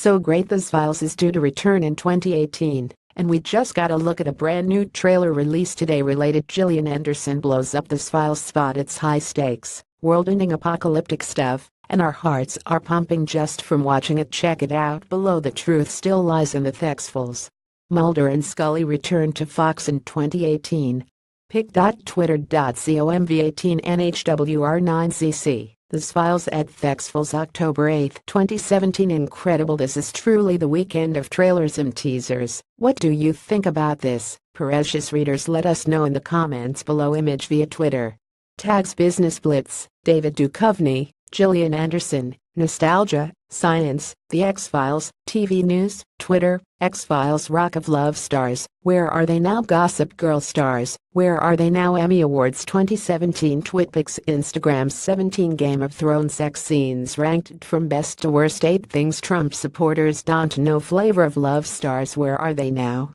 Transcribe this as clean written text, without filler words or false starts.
so great. X-Files is due to return in 2018, and we just got a look at a brand new trailer released today related. Gillian Anderson blows up X-Files spot. It's high stakes, world-ending apocalyptic stuff, and our hearts are pumping just from watching it. Check it out below. The truth still lies in the X-Files. Mulder and Scully returned to Fox in 2018. pic.twitter.com/v18nhwr9cc X-Files at X-Files October 8, 2017. Incredible. This is truly the weekend of trailers and teasers. What do you think about this, precious readers? Let us know in the comments below. Image via Twitter. Tags: Business Blitz, David Duchovny, Gillian Anderson, Nostalgia, Science, The X-Files, TV News, Twitter, X-Files Rock of Love stars, Where Are They Now? Gossip Girl stars, Where Are They Now? Emmy Awards 2017. TwitPix, Instagram 17 Game of Thrones sex scenes ranked from best to worst. 8 things Trump supporters don't know. Flavor of Love stars, Where Are They Now?